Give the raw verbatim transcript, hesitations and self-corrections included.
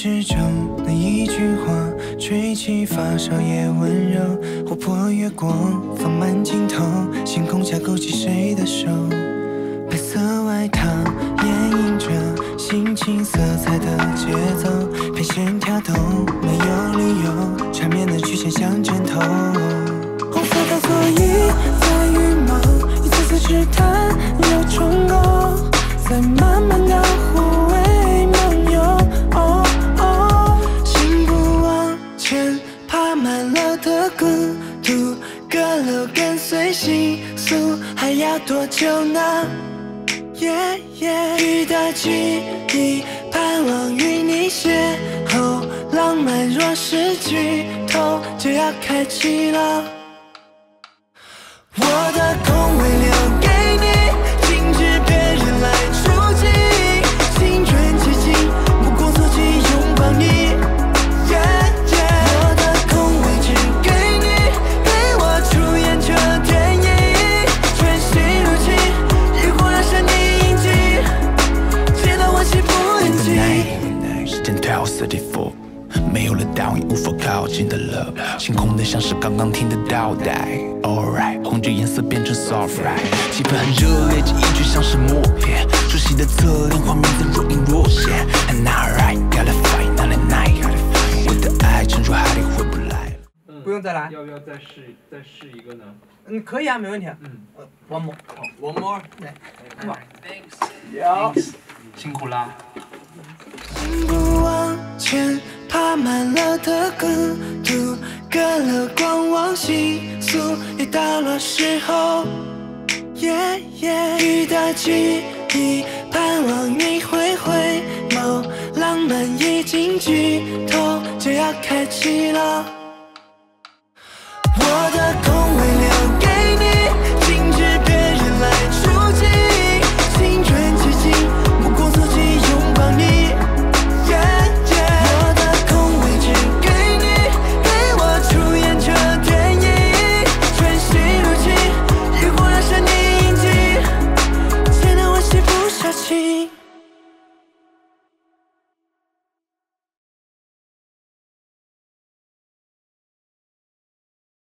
只找那一句话，吹起发梢也温柔，琥珀越过放慢镜头，星空下勾起谁的手？白色外套掩映着心情色彩的节奏，偏线跳动没有理由，缠绵的曲线像针头。红色的蓑衣在羽毛，一次次试探又重构，在慢慢的回味。 孤独阁楼跟随心速，还要多久呢？ Yeah, yeah 雨的记忆，盼望与你邂逅，浪漫若是剧透，就要开启了。我的空位留给你，禁止别人来触及。青春奇迹，不过足迹拥抱你。 三十四，没有了倒影，无法靠近的 love， 星空的像是刚刚听的倒带。Alright， 红酒颜色变成 soft right， 气氛很热烈，记忆却像是默片。熟悉的侧脸，画面在若隐若现。And alright，gotta fight night and night， 我的爱沉住海里回不来。不用再来，要不要再试再试一个呢？嗯，可以啊，没问题。嗯 ，one more，one more， 来，哇 ，thanks， 辛苦啦。 心不往前，爬满了的孤独，隔了光往心宿，也到了时候。Yeah, yeah 雨的记忆，盼望你会回眸，浪漫已经剧透，就要开启了。